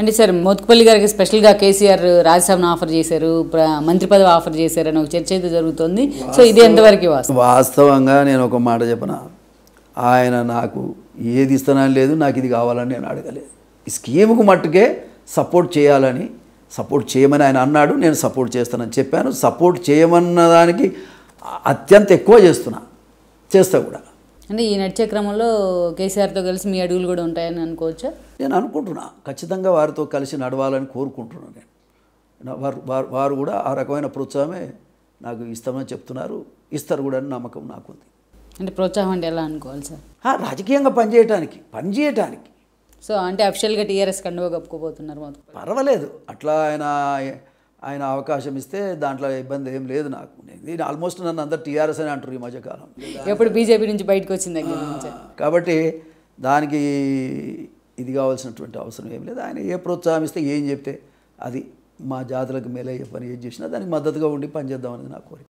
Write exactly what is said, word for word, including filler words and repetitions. అంటే సార్ మోత్కుపల్లి గారికి స్పెషల్ గా కేసీఆర్ రాజ్యసభను ఆఫర్ చేశారు, మంత్రి పదవి ఆఫర్ చేశారు అనే చర్చ అయితే జరుగుతోంది. సో ఇది ఎంతవరకు వాస్తవం? వాస్తవంగా నేను ఒక మాట చెప్పనా, ఆయన నాకు ఏది ఇస్తానని లేదు, నాకు ఇది కావాలని నేను అడగలేదు. ఈ స్కీమ్కు మట్టుకే సపోర్ట్ చేయాలని, సపోర్ట్ చేయమని ఆయన అన్నాడు, నేను సపోర్ట్ చేస్తానని చెప్పాను. సపోర్ట్ చేయమన్న దానికి అత్యంత ఎక్కువ చేస్తున్నా, చేస్తా కూడా. అంటే ఈ నడిచే క్రమంలో కేసీఆర్తో కలిసి మీ అడుగులు కూడా ఉంటాయని అనుకోవచ్చా? నేను అనుకుంటున్నా, ఖచ్చితంగా వారితో కలిసి నడవాలని కోరుకుంటున్నాను నేను. వారు వారు కూడా ఆ రకమైన ప్రోత్సాహమే నాకు ఇస్తామని చెప్తున్నారు, ఇస్తారు కూడా అని నమ్మకం నాకుంది. అంటే ప్రోత్సాహం అంటే ఎలా అనుకోవాలి సార్? రాజకీయంగా పనిచేయటానికి పనిచేయటానికి సో అంటే అఫిషియల్గా టీఆర్ఎస్ కండువా కప్పుకోబోతున్నారు. మాకు పర్వాలేదు, అట్లా ఆయన ఆయన అవకాశం ఇస్తే దాంట్లో ఇబ్బంది ఏం లేదు నాకు. నేను ఆల్మోస్ట్ నన్ను అందరు టీఆర్ఎస్ అని అంటారు ఈ మధ్యకాలం, ఎప్పుడు బీజేపీ నుంచి బయటకు వచ్చింది కాబట్టి దానికి ఇది కావాల్సినటువంటి అవసరం ఏం లేదు. ఆయన ఏ ప్రోత్సాహం ఇస్తే ఏం చెప్తే అది మా జాతులకు మేలయ్యే పని ఏం చేసినా దానికి మద్దతుగా ఉండి పనిచేద్దామనేది నా కోరిక.